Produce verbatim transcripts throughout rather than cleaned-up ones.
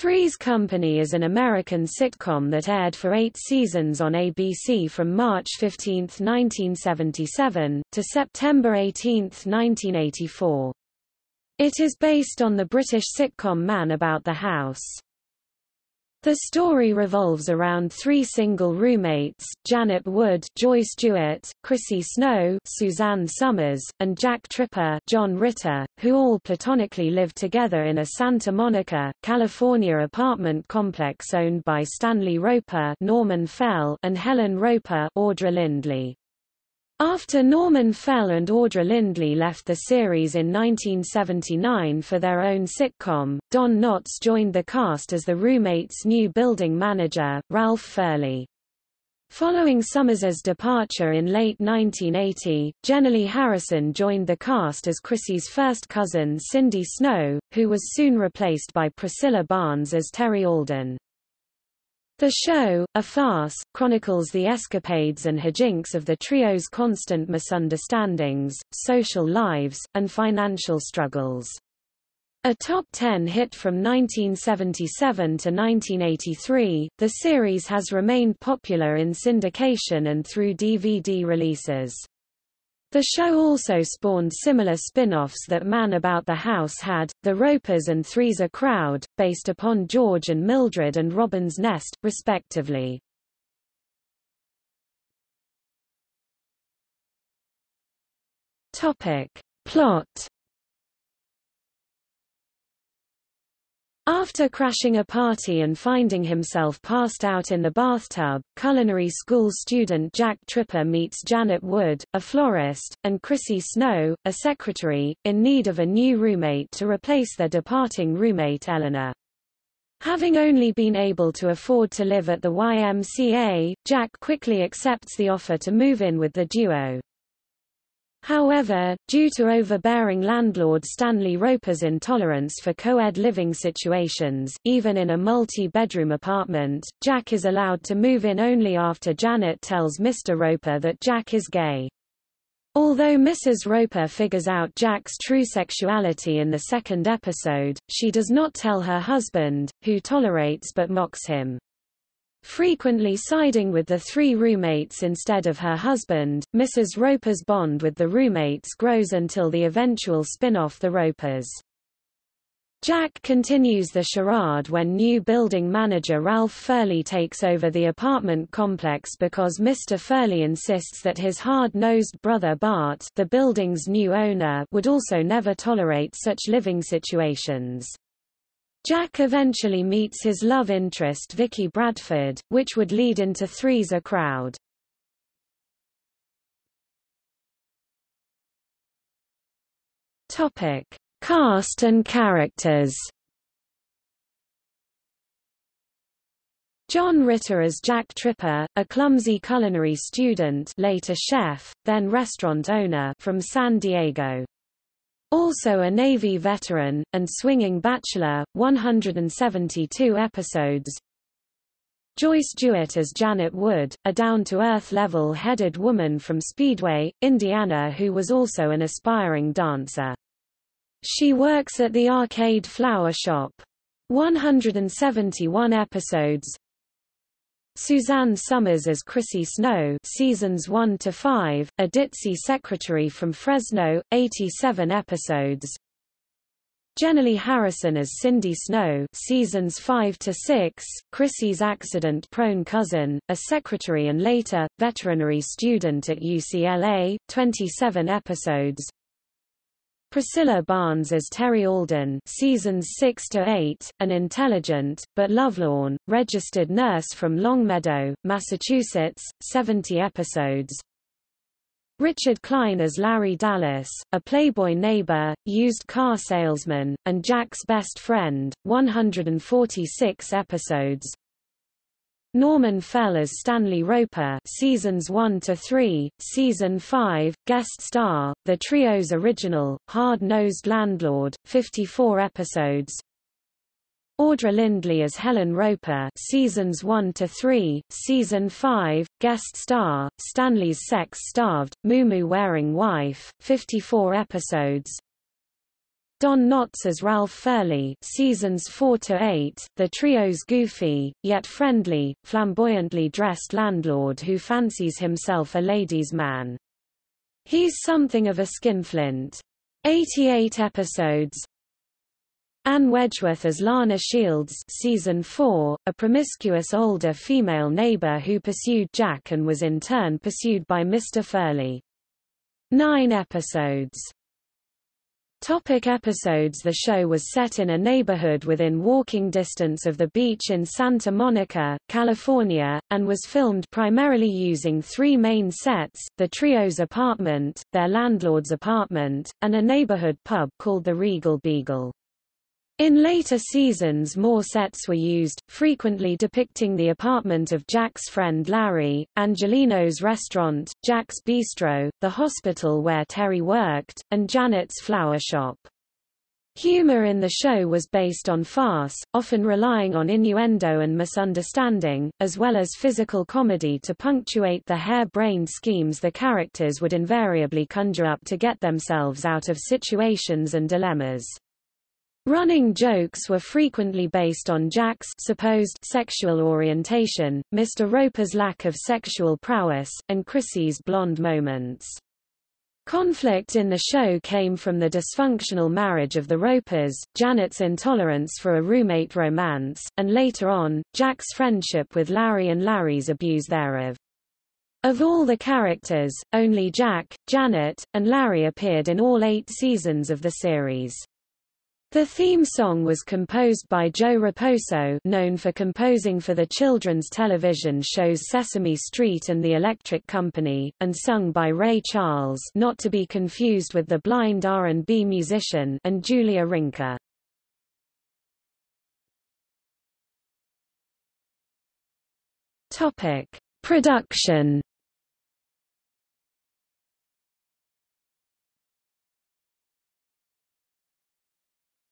Three's Company is an American sitcom that aired for eight seasons on A B C from March fifteenth nineteen seventy-seven, to September eighteenth nineteen eighty-four. It is based on the British sitcom Man About the House. The story revolves around three single roommates, Janet Wood, Joyce DeWitt, Chrissy Snow, Suzanne Somers, and Jack Tripper, John Ritter, who all platonically live together in a Santa Monica, California apartment complex owned by Stanley Roper, Norman Fell, and Helen Roper, Audra Lindley. After Norman Fell and Audra Lindley left the series in nineteen seventy-nine for their own sitcom, Don Knotts joined the cast as the roommates' new building manager, Ralph Furley. Following Somers's departure in late nineteen eighty, Jenilee Harrison joined the cast as Chrissy's first cousin Cindy Snow, who was soon replaced by Priscilla Barnes as Terry Alden. The show, a farce, chronicles the escapades and hijinks of the trio's constant misunderstandings, social lives, and financial struggles. A top ten hit from nineteen seventy-seven to nineteen eighty-three, the series has remained popular in syndication and through D V D releases. The show also spawned similar spin-offs that Man About the House had, The Ropers and Three's a Crowd, based upon George and Mildred and Robin's Nest, respectively. Topic. Plot. After crashing a party and finding himself passed out in the bathtub, culinary school student Jack Tripper meets Janet Wood, a florist, and Chrissy Snow, a secretary, in need of a new roommate to replace their departing roommate Eleanor. Having only been able to afford to live at the Y M C A, Jack quickly accepts the offer to move in with the duo. However, due to overbearing landlord Stanley Roper's intolerance for co-ed living situations, even in a multi-bedroom apartment, Jack is allowed to move in only after Janet tells Mister Roper that Jack is gay. Although Missus Roper figures out Jack's true sexuality in the second episode, she does not tell her husband, who tolerates but mocks him. Frequently siding with the three roommates instead of her husband, Missus Roper's bond with the roommates grows until the eventual spin-off The Ropers. Jack continues the charade when new building manager Ralph Furley takes over the apartment complex because Mister Furley insists that his hard-nosed brother Bart, the building's new owner, would also never tolerate such living situations. Jack eventually meets his love interest Vicky Bradford, which would lead into Three's a Crowd. Topic: Cast and characters. John Ritter as Jack Tripper, a clumsy culinary student, later chef, then restaurant owner from San Diego. Also a Navy veteran, and swinging bachelor, one hundred seventy-two episodes. Joyce DeWitt as Janet Wood, a down-to-earth level-headed woman from Speedway, Indiana who was also an aspiring dancer. She works at the Arcade Flower Shop. one hundred seventy-one episodes. Suzanne Somers as Chrissy Snow, seasons one to five, a ditzy secretary from Fresno, eighty-seven episodes. Jenilee Harrison as Cindy Snow, seasons five to six, Chrissy's accident-prone cousin, a secretary and later veterinary student at U C L A, twenty-seven episodes. Priscilla Barnes as Terry Alden, seasons six to eight, an intelligent, but lovelorn, registered nurse from Longmeadow, Massachusetts, seventy episodes. Richard Kline as Larry Dallas, a playboy neighbor, used car salesman, and Jack's best friend, one hundred forty-six episodes. Norman Fell as Stanley Roper, seasons one to three, season five, guest star, the trio's original, hard-nosed landlord, fifty-four episodes. Audra Lindley as Helen Roper, seasons one to three, season five, guest star, Stanley's sex-starved, muumuu-wearing wife, fifty-four episodes. Don Knotts as Ralph Furley, seasons four to eight, the trio's goofy, yet friendly, flamboyantly dressed landlord who fancies himself a ladies' man. He's something of a skinflint. eighty-eight episodes. Anne Wedgeworth as Lana Shields, season four, a promiscuous older female neighbor who pursued Jack and was in turn pursued by Mister Furley. Nine episodes. Topic episodes. The show was set in a neighborhood within walking distance of the beach in Santa Monica, California, and was filmed primarily using three main sets, the trio's apartment, their landlord's apartment, and a neighborhood pub called the Regal Beagle. In later seasons more sets were used, frequently depicting the apartment of Jack's friend Larry, Angelino's restaurant, Jack's bistro, the hospital where Terry worked, and Janet's flower shop. Humor in the show was based on farce, often relying on innuendo and misunderstanding, as well as physical comedy to punctuate the hair-brained schemes the characters would invariably conjure up to get themselves out of situations and dilemmas. Running jokes were frequently based on Jack's supposed sexual orientation, Mister Roper's lack of sexual prowess, and Chrissy's blonde moments. Conflict in the show came from the dysfunctional marriage of the Ropers, Janet's intolerance for a roommate romance, and later on, Jack's friendship with Larry and Larry's abuse thereof. Of all the characters, only Jack, Janet, and Larry appeared in all eight seasons of the series. The theme song was composed by Joe Raposo, known for composing for the children's television shows Sesame Street and The Electric Company, and sung by Ray Charles, not to be confused with the blind R and B musician, and Julia Rinker. Topic: Production.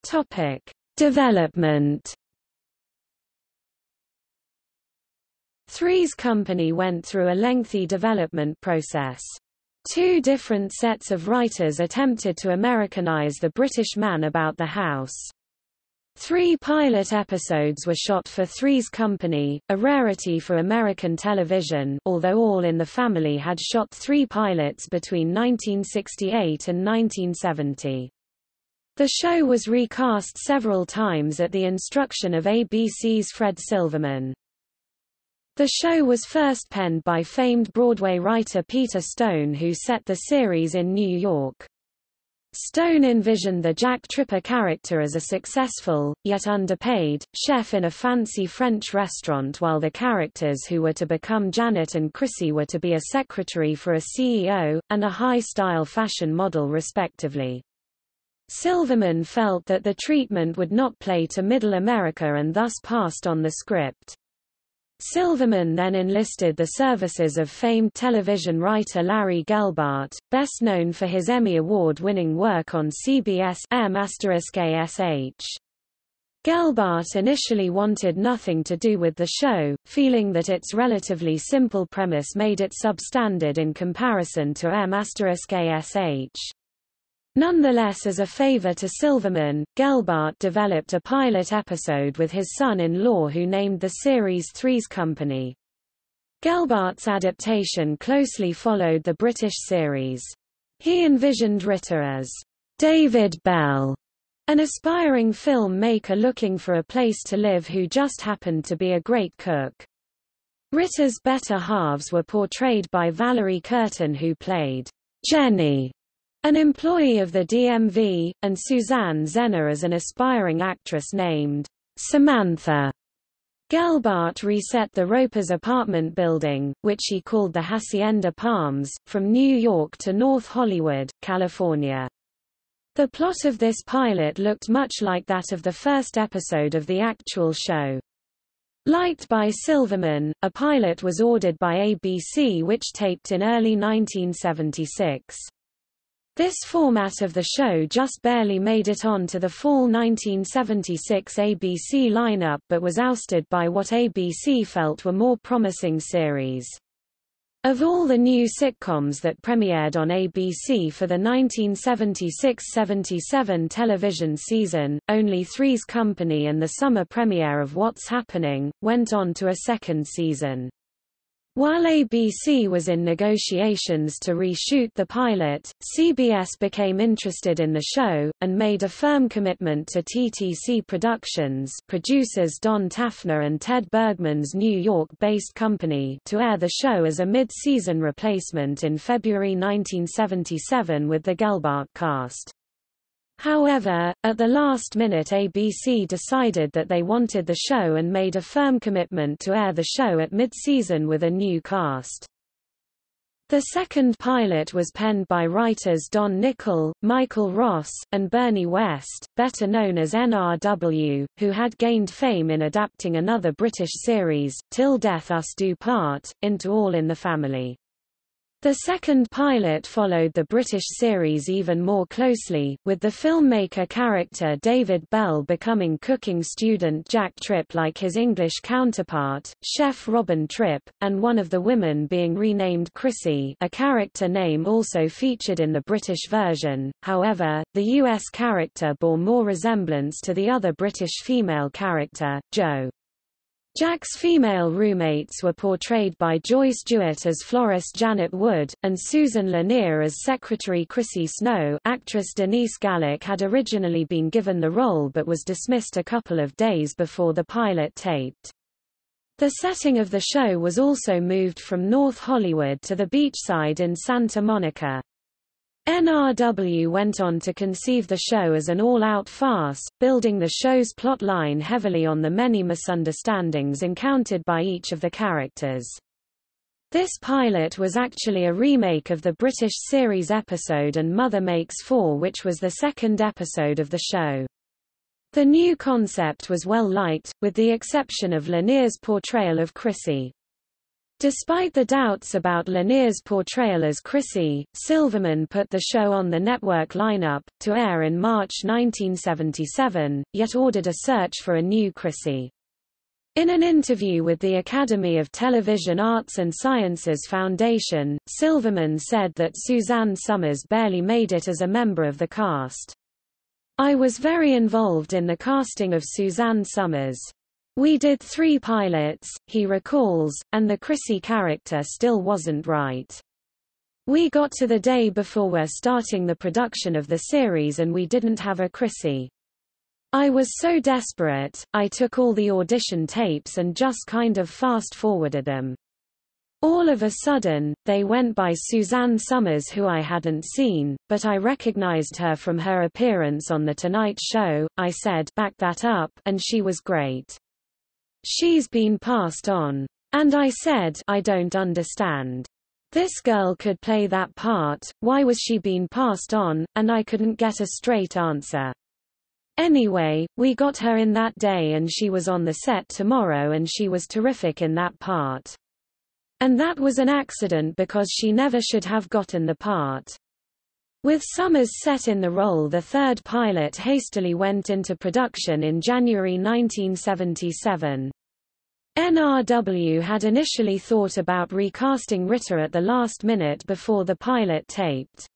Topic: Development. Three's Company went through a lengthy development process. Two different sets of writers attempted to Americanize the British Man About the House. Three pilot episodes were shot for Three's Company, a rarity for American television, although All in the Family had shot three pilots between nineteen sixty-eight and nineteen seventy. The show was recast several times at the instruction of A B C's Fred Silverman. The show was first penned by famed Broadway writer Peter Stone, who set the series in New York. Stone envisioned the Jack Tripper character as a successful, yet underpaid, chef in a fancy French restaurant, while the characters who were to become Janet and Chrissy were to be a secretary for a C E O, and a high-style fashion model respectively. Silverman felt that the treatment would not play to Middle America and thus passed on the script. Silverman then enlisted the services of famed television writer Larry Gelbart, best known for his Emmy Award-winning work on C B S M*A S H. Gelbart initially wanted nothing to do with the show, feeling that its relatively simple premise made it substandard in comparison to M*A S H. Nonetheless, as a favor to Silverman, Gelbart developed a pilot episode with his son-in-law who named the series Three's Company. Gelbart's adaptation closely followed the British series. He envisioned Ritter as David Bell, an aspiring filmmaker looking for a place to live who just happened to be a great cook. Ritter's better halves were portrayed by Valerie Curtin, who played Jenny, an employee of the D M V, and Suzanne Zenner as an aspiring actress named Samantha. Gelbart reset the Roper's apartment building, which he called the Hacienda Palms, from New York to North Hollywood, California. The plot of this pilot looked much like that of the first episode of the actual show. Liked by Silverman, a pilot was ordered by A B C which taped in early nineteen seventy-six. This format of the show just barely made it on to the fall nineteen seventy-six A B C lineup but was ousted by what A B C felt were more promising series. Of all the new sitcoms that premiered on A B C for the nineteen seventy-six seventy-seven television season, only Three's Company and the summer premiere of What's Happening went on to a second season. While A B C was in negotiations to reshoot the pilot, C B S became interested in the show, and made a firm commitment to T T C Productions, producers Don Taffner and Ted Bergman's New York-based company, to air the show as a mid-season replacement in February nineteen seventy-seven with the Gelbart cast. However, at the last minute A B C decided that they wanted the show and made a firm commitment to air the show at mid-season with a new cast. The second pilot was penned by writers Don Nicholl, Michael Ross, and Bernie West, better known as N R W, who had gained fame in adapting another British series, Till Death Us Do Part, into All in the Family. The second pilot followed the British series even more closely, with the filmmaker character David Bell becoming cooking student Jack Tripp like his English counterpart, Chef Robin Tripp, and one of the women being renamed Chrissy, a character name also featured in the British version. However, the U S character bore more resemblance to the other British female character, Jo. Jack's female roommates were portrayed by Joyce DeWitt as florist Janet Wood, and Susan Lanier as secretary Chrissy Snow. Actress Denise Gallick had originally been given the role but was dismissed a couple of days before the pilot taped. The setting of the show was also moved from North Hollywood to the beachside in Santa Monica. N R W went on to conceive the show as an all-out farce, building the show's plot line heavily on the many misunderstandings encountered by each of the characters. This pilot was actually a remake of the British series episode And Mother Makes Four, which was the second episode of the show. The new concept was well liked, with the exception of Lanier's portrayal of Chrissy. Despite the doubts about Lanier's portrayal as Chrissy, Silverman put the show on the network lineup, to air in March nineteen seventy-seven, yet ordered a search for a new Chrissy. In an interview with the Academy of Television Arts and Sciences Foundation, Silverman said that Suzanne Somers barely made it as a member of the cast. "I was very involved in the casting of Suzanne Somers. We did three pilots," he recalls, "and the Chrissy character still wasn't right. We got to the day before we're starting the production of the series and we didn't have a Chrissy. I was so desperate, I took all the audition tapes and just kind of fast-forwarded them. All of a sudden, they went by Suzanne Somers, who I hadn't seen, but I recognized her from her appearance on The Tonight Show. I said, 'Back that up,' and she was great. She's been passed on. And I said, 'I don't understand. This girl could play that part, why was she being passed on?' And I couldn't get a straight answer. Anyway, we got her in that day and she was on the set tomorrow and she was terrific in that part. And that was an accident because she never should have gotten the part." With Somers set in the role, the third pilot hastily went into production in January nineteen seventy-seven. N R W had initially thought about recasting Ritter at the last minute before the pilot taped.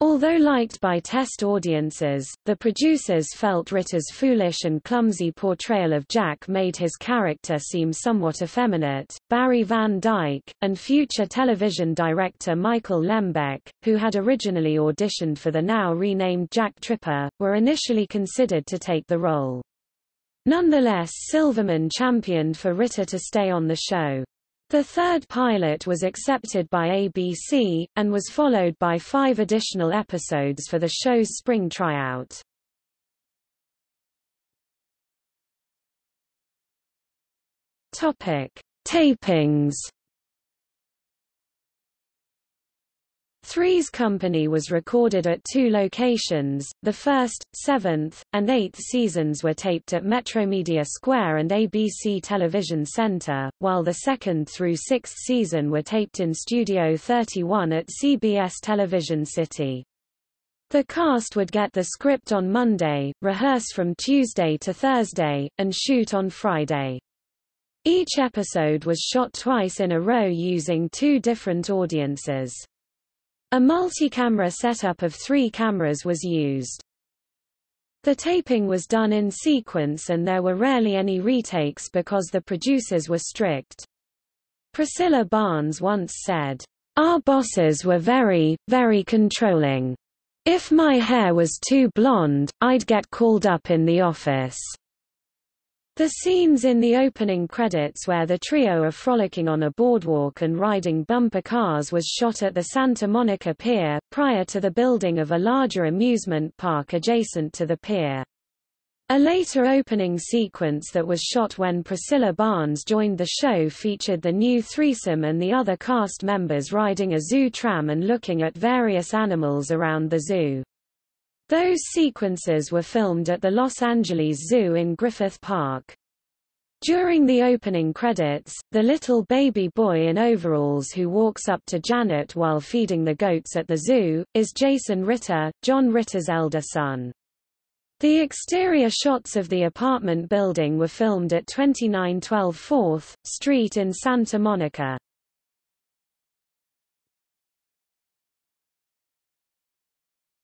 Although liked by test audiences, the producers felt Ritter's foolish and clumsy portrayal of Jack made his character seem somewhat effeminate. Barry Van Dyke, and future television director Michael Lembeck, who had originally auditioned for the now renamed Jack Tripper, were initially considered to take the role. Nonetheless, Silverman championed for Ritter to stay on the show. The third pilot was accepted by A B C, and was followed by five additional episodes for the show's spring tryout. Topic: Tapings. Three's Company was recorded at two locations. The first, seventh, and eighth seasons were taped at Metromedia Square and A B C Television Center, while the second through sixth season were taped in Studio thirty-one at C B S Television City. The cast would get the script on Monday, rehearse from Tuesday to Thursday, and shoot on Friday. Each episode was shot twice in a row using two different audiences. A multi-camera setup of three cameras was used. The taping was done in sequence and there were rarely any retakes because the producers were strict. Priscilla Barnes once said, "Our bosses were very, very controlling. If my hair was too blonde, I'd get called up in the office." The scenes in the opening credits where the trio are frolicking on a boardwalk and riding bumper cars was shot at the Santa Monica Pier, prior to the building of a larger amusement park adjacent to the pier. A later opening sequence that was shot when Priscilla Barnes joined the show featured the new threesome and the other cast members riding a zoo tram and looking at various animals around the zoo. Those sequences were filmed at the Los Angeles Zoo in Griffith Park. During the opening credits, the little baby boy in overalls who walks up to Janet while feeding the goats at the zoo, is Jason Ritter, John Ritter's elder son. The exterior shots of the apartment building were filmed at twenty-nine twelve Fourth Street in Santa Monica.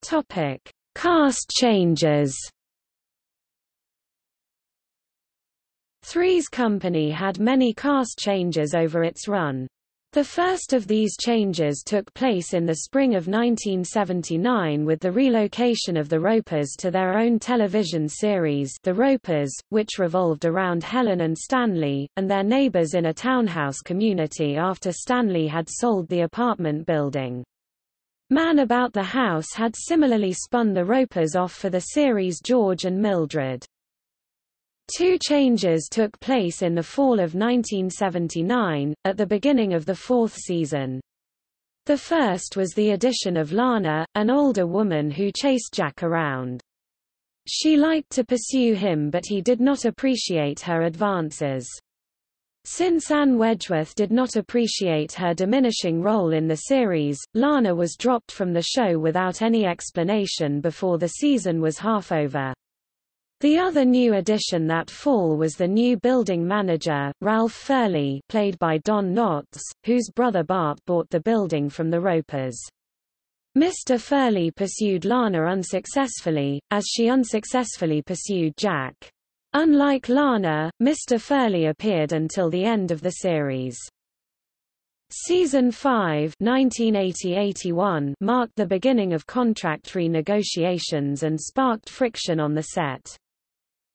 Topic: Cast changes. Three's Company had many cast changes over its run. The first of these changes took place in the spring of nineteen seventy-nine with the relocation of the Ropers to their own television series, The Ropers, which revolved around Helen and Stanley, and their neighbors in a townhouse community after Stanley had sold the apartment building. Man About the House had similarly spun the Ropers off for the series George and Mildred. Two changes took place in the fall of nineteen seventy-nine, at the beginning of the fourth season. The first was the addition of Lana, an older woman who chased Jack around. She liked to pursue him but he did not appreciate her advances. Since Anne Wedgeworth did not appreciate her diminishing role in the series, Lana was dropped from the show without any explanation before the season was half over. The other new addition that fall was the new building manager, Ralph Furley, played by Don Knotts, whose brother Bart bought the building from the Ropers. Mister Furley pursued Lana unsuccessfully, as she unsuccessfully pursued Jack. Unlike Lana, Mister Furley appeared until the end of the series. Season five nineteen eighty to eighty-one marked the beginning of contract renegotiations and sparked friction on the set.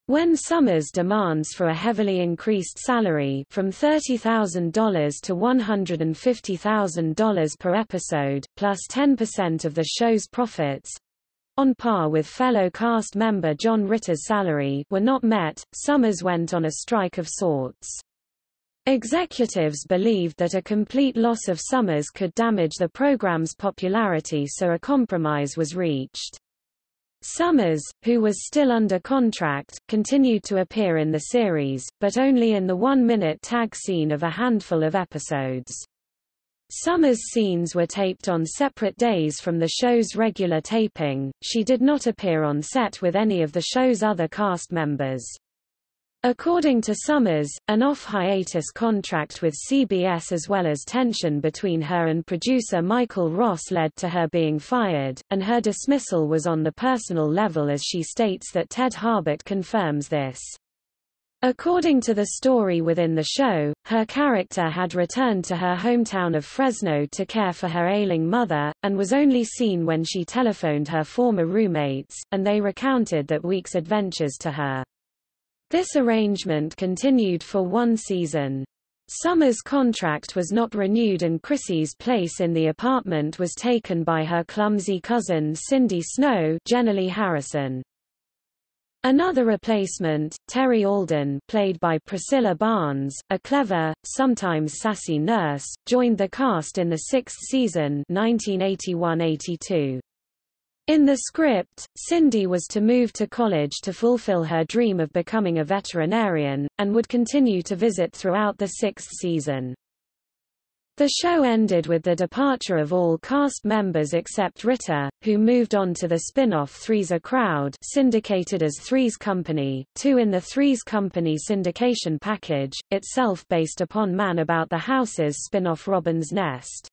When Somers demands for a heavily increased salary from thirty thousand dollars to one hundred fifty thousand dollars per episode, plus ten percent of the show's profits, on par with fellow cast member John Ritter's salary, were not met, Somers went on a strike of sorts. Executives believed that a complete loss of Somers could damage the program's popularity, so a compromise was reached. Somers, who was still under contract, continued to appear in the series, but only in the one-minute tag scene of a handful of episodes. Somers' scenes were taped on separate days from the show's regular taping. She did not appear on set with any of the show's other cast members. According to Somers, an off-hiatus contract with C B S as well as tension between her and producer Michael Ross led to her being fired, and her dismissal was on the personal level, as she states that Ted Harbert confirms this. According to the story within the show, her character had returned to her hometown of Fresno to care for her ailing mother, and was only seen when she telephoned her former roommates, and they recounted that week's adventures to her. This arrangement continued for one season. Somers' contract was not renewed and Chrissy's place in the apartment was taken by her clumsy cousin Cindy Snow, Jenilee Harrison. Another replacement, Terry Alden, played by Priscilla Barnes, a clever, sometimes sassy nurse, joined the cast in the sixth season nineteen eighty-one to eighty-two. In the script, Cindy was to move to college to fulfill her dream of becoming a veterinarian, and would continue to visit throughout the sixth season. The show ended with the departure of all cast members except Ritter, who moved on to the spin-off Three's a Crowd, syndicated as Three's Company, two in the Three's Company syndication package, itself based upon Man About the House's spin-off Robin's Nest.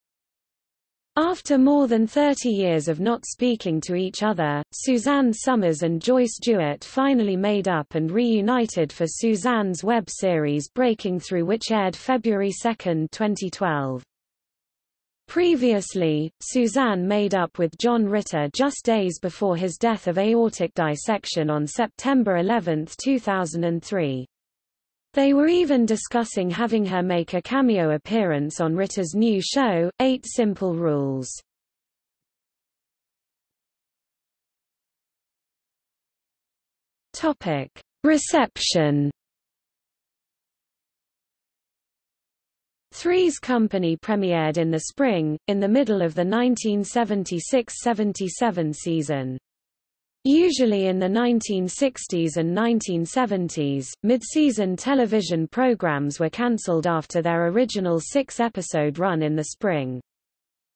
After more than thirty years of not speaking to each other, Suzanne Somers and Joyce DeWitt finally made up and reunited for Suzanne's web series Breaking Through, which aired February second, twenty twelve. Previously, Suzanne made up with John Ritter just days before his death of aortic dissection on September eleventh, two thousand three. They were even discussing having her make a cameo appearance on Ritter's new show, Eight Simple Rules. Topic: Reception. Three's Company premiered in the spring, in the middle of the nineteen seventy-six seventy-seven season. Usually in the nineteen sixties and nineteen seventies, mid-season television programs were cancelled after their original six-episode run in the spring.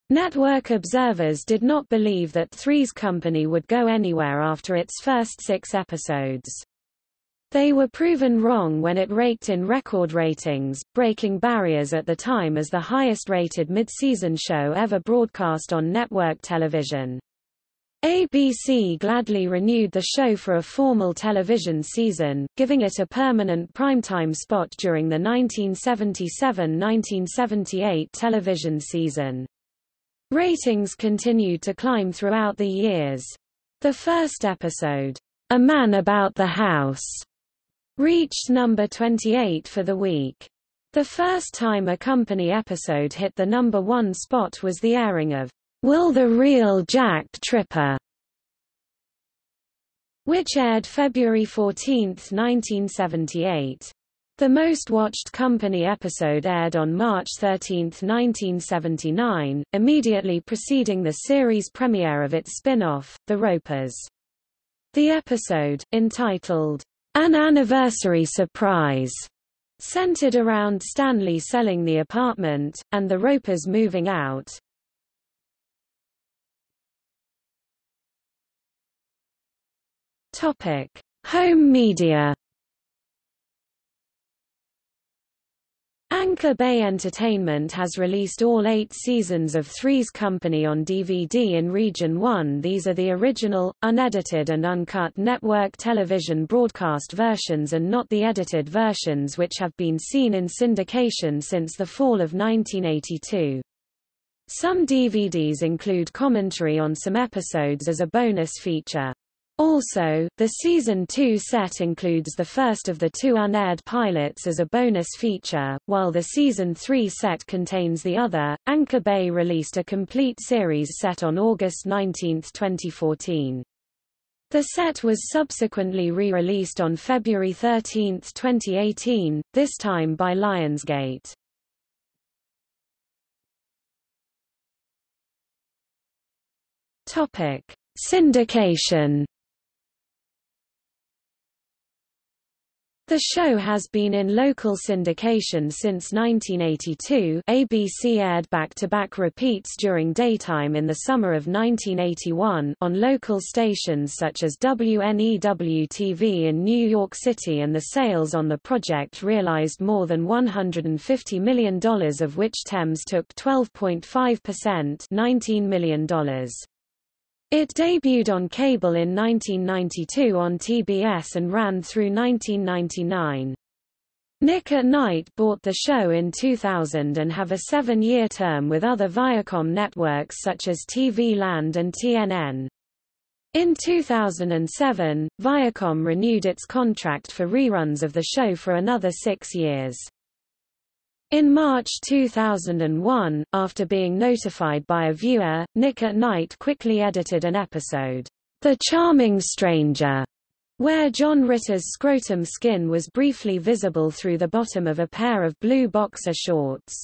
Network observers did not believe that Three's Company would go anywhere after its first six episodes. They were proven wrong when it raked in record ratings, breaking barriers at the time as the highest-rated mid-season show ever broadcast on network television. A B C gladly renewed the show for a formal television season, giving it a permanent primetime spot during the nineteen seventy-seven nineteen seventy-eight television season. Ratings continued to climb throughout the years. The first episode, A Man About the House, reached number twenty-eight for the week. The first time a company episode hit the number one spot was the airing of Will the Real Jack Tripper?, which aired February fourteenth, nineteen seventy-eight. The most-watched company episode aired on March thirteenth, nineteen seventy-nine, immediately preceding the series premiere of its spin-off, The Ropers. The episode, entitled, An Anniversary Surprise, centered around Stanley selling the apartment, and the Ropers moving out. Topic: Home media. Anchor Bay Entertainment has released all eight seasons of Three's Company on D V D in Region one. These are the original, unedited and uncut network television broadcast versions and not the edited versions which have been seen in syndication since the fall of nineteen eighty-two. Some D V Ds include commentary on some episodes as a bonus feature. Also, the Season two set includes the first of the two unaired pilots as a bonus feature, while the Season three set contains the other. Anchor Bay released a complete series set on August nineteenth, twenty fourteen. The set was subsequently re-released on February thirteenth, twenty eighteen, this time by Lionsgate. Topic: Syndication. The show has been in local syndication since nineteen eighty-two. A B C aired back-to-back repeats during daytime in the summer of nineteen eighty-one on local stations such as W N E W T V in New York City, and the sales on the project realized more than one hundred fifty million dollars, of which Thames took twelve point five percent, nineteen million dollars. It debuted on cable in nineteen ninety-two on T B S and ran through nineteen ninety-nine. Nick at Night bought the show in two thousand and have a seven-year term with other Viacom networks such as T V Land and T N N. In two thousand seven, Viacom renewed its contract for reruns of the show for another six years. In March two thousand one, after being notified by a viewer, Nick at Night quickly edited an episode, The Charming Stranger, where John Ritter's scrotum skin was briefly visible through the bottom of a pair of blue boxer shorts.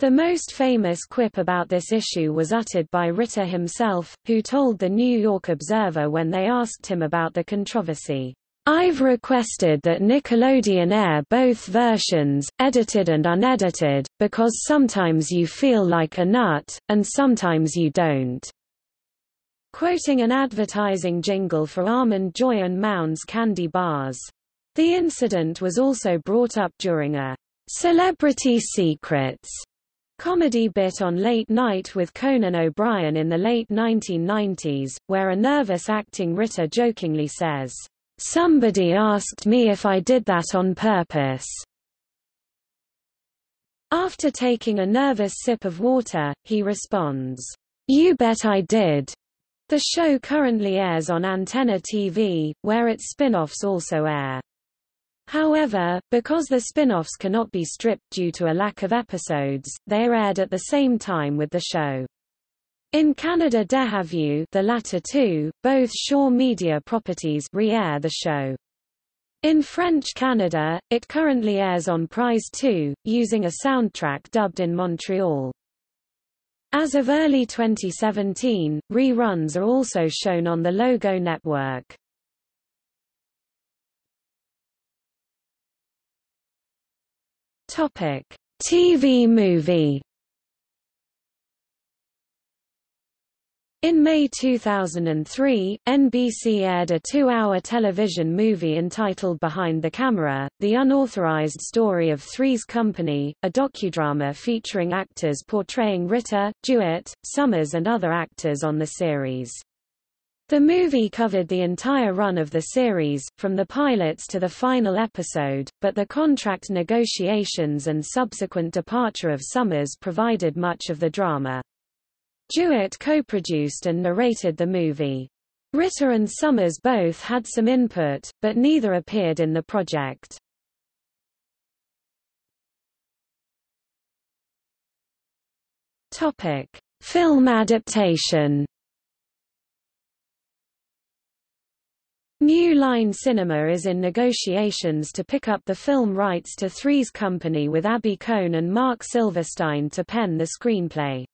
The most famous quip about this issue was uttered by Ritter himself, who told the New York Observer when they asked him about the controversy, I've requested that Nickelodeon air both versions, edited and unedited, because sometimes you feel like a nut, and sometimes you don't. Quoting an advertising jingle for Almond Joy and Mound's candy bars. The incident was also brought up during a Celebrity Secrets comedy bit on Late Night with Conan O'Brien in the late nineteen nineties, where a nervous acting Ritter jokingly says, "Somebody asked me if I did that on purpose." After taking a nervous sip of water, he responds, "You bet I did." The show currently airs on Antenna T V, where its spin-offs also air. However, because the spin-offs cannot be stripped due to a lack of episodes, they are aired at the same time with the show. In Canada Déjà Vu, the latter two, both Shaw Media properties, re-air the show. In French Canada, it currently airs on Prize two, using a soundtrack dubbed in Montreal. As of early twenty seventeen, reruns are also shown on the Logo Network. Topic: T V movie. In May two thousand three, N B C aired a two-hour television movie entitled Behind the Camera, the unauthorized story of Three's Company, a docudrama featuring actors portraying Ritter, DeWitt, Somers and other actors on the series. The movie covered the entire run of the series, from the pilots to the final episode, but the contract negotiations and subsequent departure of Somers provided much of the drama. DeWitt co-produced and narrated the movie. Ritter and Somers both had some input, but neither appeared in the project. Topic: Film adaptation. New Line Cinema is in negotiations to pick up the film rights to Three's Company, with Abby Cohn and Mark Silverstein to pen the screenplay.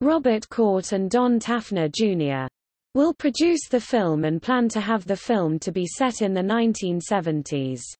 Robert Court and Don Taffner Junior will produce the film and plan to have the film to be set in the nineteen seventies.